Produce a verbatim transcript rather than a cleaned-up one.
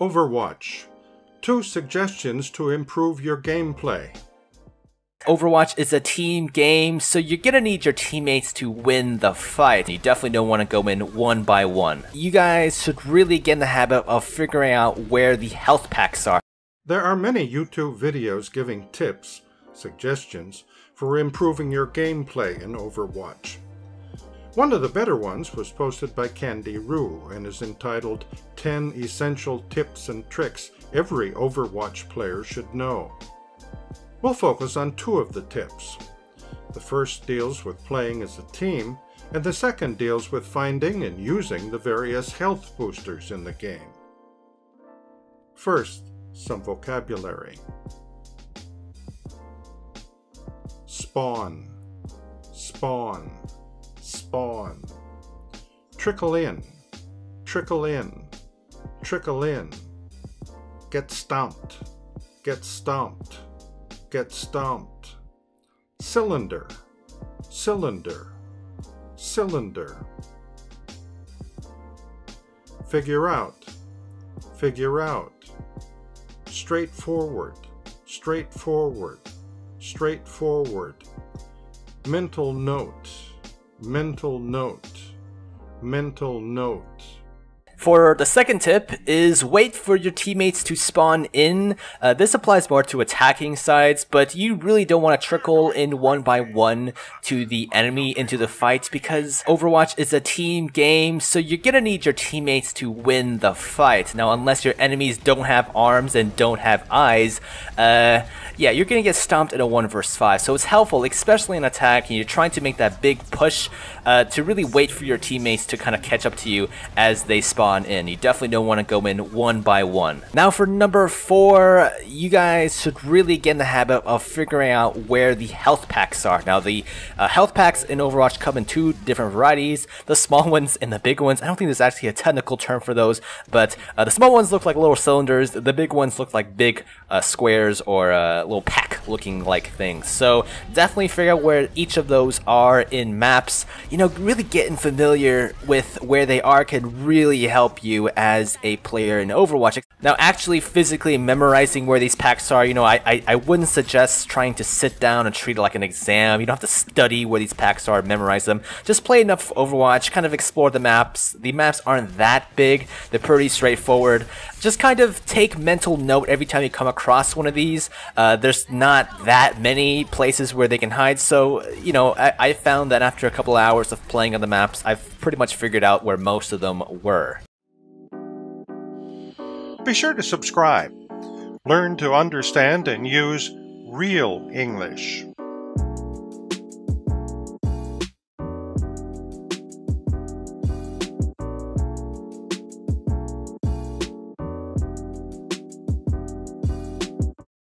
Overwatch. Two suggestions to improve your gameplay. Overwatch is a team game, so you're gonna need your teammates to win the fight. You definitely don't want to go in one by one. You guys should really get in the habit of figuring out where the health packs are. There are many YouTube videos giving tips, suggestions, for improving your gameplay in Overwatch. One of the better ones was posted by kandyrew and is entitled ten Essential Tips and Tricks Every Overwatch Player Should Know. We'll focus on two of the tips. The first deals with playing as a team, and the second deals with finding and using the various health boosters in the game. First, some vocabulary. Spawn, spawn, spawn. Trickle in, trickle in, trickle in. Get stomped, get stomped. Get stomped. Cylinder, cylinder, cylinder. Figure out, figure out. Straightforward, straightforward, straightforward. Mental note, mental note, mental note. For the second tip is wait for your teammates to spawn in. Uh, this applies more to attacking sides, but you really don't want to trickle in one by one to the enemy into the fight because Overwatch is a team game, so you're gonna need your teammates to win the fight. Now, unless your enemies don't have arms and don't have eyes, uh, yeah, you're gonna get stomped in a one versus five. So it's helpful, especially in attack, and you're trying to make that big push uh, to really wait for your teammates to kind of catch up to you as they spawn in. You definitely don't want to go in one by one. Now for number four, you guys should really get in the habit of figuring out where the health packs are. Now the uh, health packs in Overwatch come in two different varieties, the small ones and the big ones. I don't think there's actually a technical term for those, but uh, the small ones look like little cylinders, the big ones look like big uh, squares or uh, little pack looking like things. So definitely figure out where each of those are in maps. You know, really getting familiar with where they are can really help help you as a player in Overwatch. Now actually physically memorizing where these packs are, you know, I, I, I wouldn't suggest trying to sit down and treat it like an exam. You don't have to study where these packs are, memorize them. Just play enough Overwatch, kind of explore the maps. The maps aren't that big, they're pretty straightforward. Just kind of take mental note every time you come across one of these. Uh, there's not that many places where they can hide, so, you know, I, I found that after a couple hours of playing on the maps, I've pretty much figured out where most of them were. Be sure to subscribe. Learn to understand and use real English.